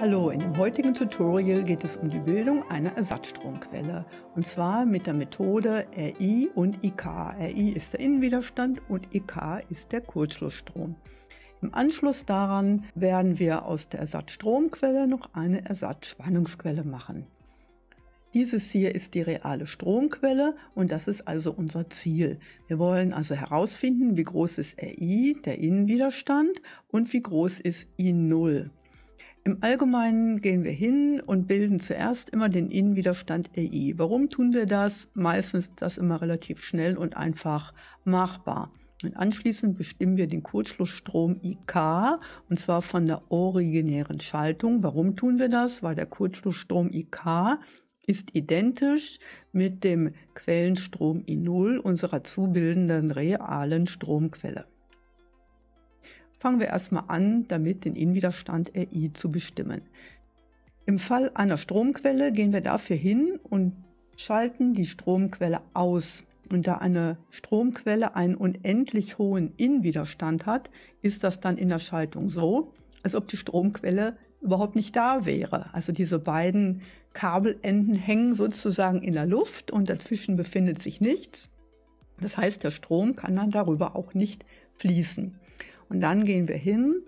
Hallo, in dem heutigen Tutorial geht es um die Bildung einer Ersatzstromquelle und zwar mit der Methode RI und IK. RI ist der Innenwiderstand und IK ist der Kurzschlussstrom. Im Anschluss daran werden wir aus der Ersatzstromquelle noch eine Ersatzspannungsquelle machen. Dieses hier ist die reale Stromquelle und das ist also unser Ziel. Wir wollen also herausfinden, wie groß ist RI, der Innenwiderstand, und wie groß ist I0. Im Allgemeinen gehen wir hin und bilden zuerst immer den Innenwiderstand RI. Warum tun wir das? Meistens das immer relativ schnell und einfach machbar. Und anschließend bestimmen wir den Kurzschlussstrom IK, und zwar von der originären Schaltung. Warum tun wir das? Weil der Kurzschlussstrom IK ist identisch mit dem Quellenstrom I0 unserer zu bildenden realen Stromquelle. Fangen wir erstmal an, damit den Innenwiderstand RI zu bestimmen. Im Fall einer Stromquelle gehen wir dafür hin und schalten die Stromquelle aus. Und da eine Stromquelle einen unendlich hohen Innenwiderstand hat, ist das dann in der Schaltung so, als ob die Stromquelle überhaupt nicht da wäre. Also diese beiden Kabelenden hängen sozusagen in der Luft und dazwischen befindet sich nichts. Das heißt, der Strom kann dann darüber auch nicht fließen. Und dann gehen wir hin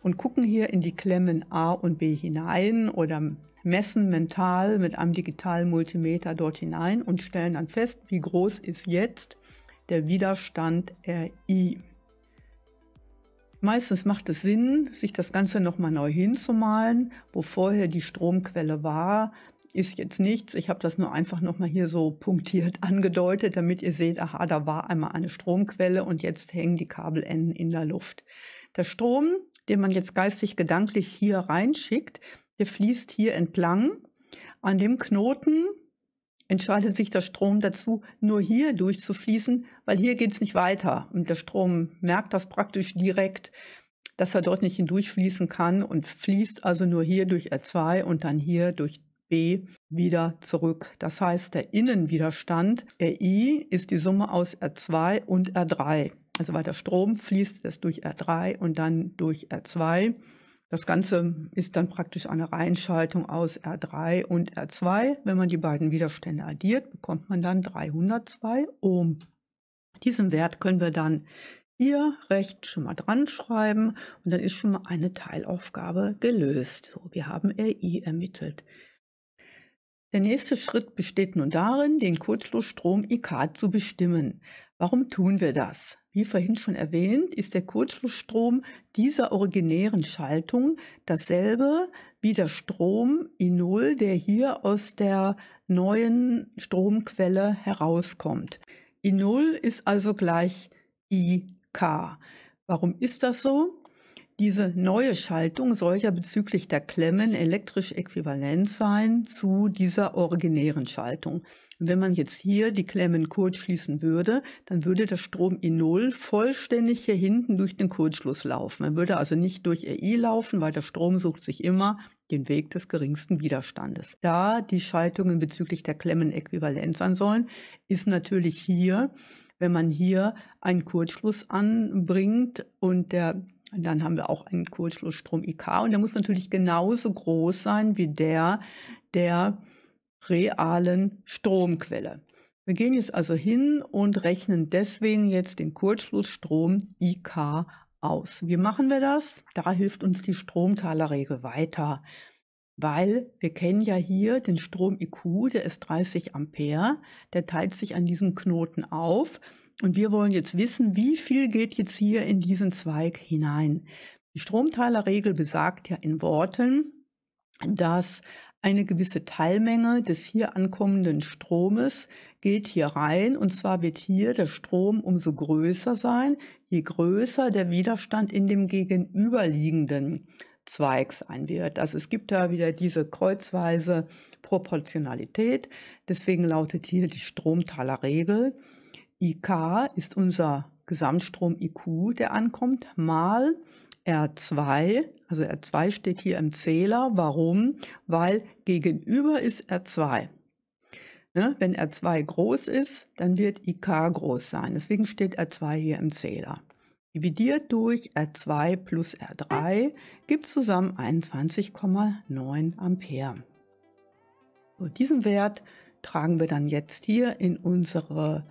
und gucken hier in die Klemmen A und B hinein oder messen mental mit einem digitalen Multimeter dort hinein und stellen dann fest, wie groß ist jetzt der Widerstand RI. Meistens macht es Sinn, sich das Ganze nochmal neu hinzumalen, wo vorher die Stromquelle war. Ist jetzt nichts, ich habe das nur einfach nochmal hier so punktiert angedeutet, damit ihr seht, aha, da war einmal eine Stromquelle und jetzt hängen die Kabelenden in der Luft. Der Strom, den man jetzt geistig gedanklich hier reinschickt, der fließt hier entlang. An dem Knoten entscheidet sich der Strom dazu, nur hier durchzufließen, weil hier geht es nicht weiter. Und der Strom merkt das praktisch direkt, dass er dort nicht hindurchfließen kann und fließt also nur hier durch R2 und dann hier durch B wieder zurück. Das heißt, der Innenwiderstand RI ist die Summe aus R2 und R3. Also weil der Strom fließt es durch R3 und dann durch R2. Das Ganze ist dann praktisch eine Reihenschaltung aus R3 und R2. Wenn man die beiden Widerstände addiert, bekommt man dann 302 Ohm. Diesen Wert können wir dann hier rechts schon mal dran schreiben und dann ist schon mal eine Teilaufgabe gelöst. So, wir haben RI ermittelt. Der nächste Schritt besteht nun darin, den Kurzschlussstrom IK zu bestimmen. Warum tun wir das? Wie vorhin schon erwähnt, ist der Kurzschlussstrom dieser originären Schaltung dasselbe wie der Strom I0, der hier aus der neuen Stromquelle herauskommt. I0 ist also gleich IK. Warum ist das so? Diese neue Schaltung soll ja bezüglich der Klemmen elektrisch äquivalent sein zu dieser originären Schaltung. Und wenn man jetzt hier die Klemmen kurzschließen würde, dann würde der Strom I0 vollständig hier hinten durch den Kurzschluss laufen. Er würde also nicht durch RI laufen, weil der Strom sucht sich immer den Weg des geringsten Widerstandes. Da die Schaltungen bezüglich der Klemmen äquivalent sein sollen, ist natürlich hier, wenn man hier einen Kurzschluss anbringt und dann haben wir auch einen Kurzschlussstrom IK und der muss natürlich genauso groß sein wie der realen Stromquelle. Wir gehen jetzt also hin und rechnen deswegen jetzt den Kurzschlussstrom IK aus. Wie machen wir das? Da hilft uns die Stromtalerregel weiter, weil wir kennen ja hier den Strom IQ, der ist 30 Ampere, der teilt sich an diesem Knoten auf. Und wir wollen jetzt wissen, wie viel geht jetzt hier in diesen Zweig hinein. Die Stromteilerregel besagt ja in Worten, dass eine gewisse Teilmenge des hier ankommenden Stromes geht hier rein. Und zwar wird hier der Strom umso größer sein, je größer der Widerstand in dem gegenüberliegenden Zweig sein wird. Also es gibt da wieder diese kreuzweise Proportionalität. Deswegen lautet hier die Stromteilerregel. IK ist unser Gesamtstrom IQ, der ankommt, mal R2. Also R2 steht hier im Zähler. Warum? Weil gegenüber ist R2. Ne? Wenn R2 groß ist, dann wird IK groß sein. Deswegen steht R2 hier im Zähler. dividiert durch R2 plus R3 gibt zusammen 21,9 Ampere. So, diesen Wert tragen wir dann jetzt hier in unsere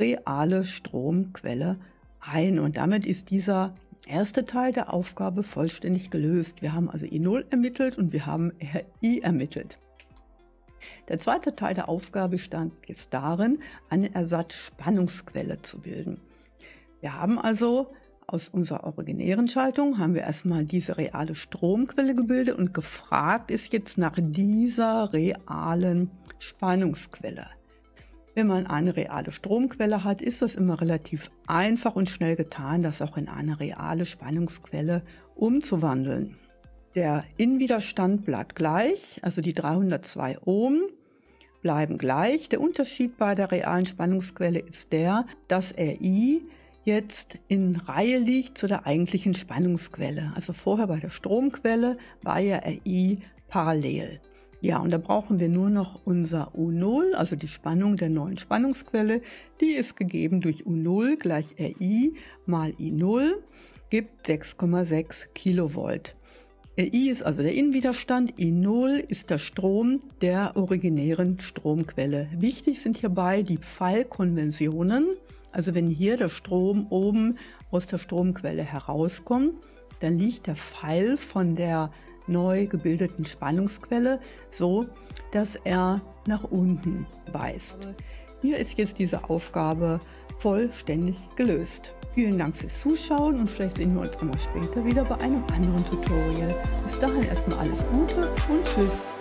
reale Stromquelle ein und damit ist dieser erste Teil der Aufgabe vollständig gelöst. Wir haben also E0 ermittelt und wir haben RI ermittelt. Der zweite Teil der Aufgabe bestand jetzt darin, eine Ersatzspannungsquelle zu bilden. Wir haben also aus unserer originären Schaltung haben wir erstmal diese reale Stromquelle gebildet und gefragt ist jetzt nach dieser realen Spannungsquelle. Wenn man eine reale Stromquelle hat, ist das immer relativ einfach und schnell getan, das auch in eine reale Spannungsquelle umzuwandeln. Der Innenwiderstand bleibt gleich, also die 302 Ohm bleiben gleich. Der Unterschied bei der realen Spannungsquelle ist der, dass RI jetzt in Reihe liegt zu der eigentlichen Spannungsquelle. Also vorher bei der Stromquelle war ja RI parallel. Ja, und da brauchen wir nur noch unser U0, also die Spannung der neuen Spannungsquelle. Die ist gegeben durch U0 gleich RI mal I0, gibt 6,6 Kilovolt. RI ist also der Innenwiderstand, I0 ist der Strom der originären Stromquelle. Wichtig sind hierbei die Fallkonventionen. Also wenn hier der Strom oben aus der Stromquelle herauskommt, dann liegt der Pfeil von der neu gebildeten Spannungsquelle so, dass er nach unten weist. Hier ist jetzt diese Aufgabe vollständig gelöst. Vielen Dank fürs Zuschauen und vielleicht sehen wir uns auch mal später wieder bei einem anderen Tutorial. Bis dahin erstmal alles Gute und Tschüss!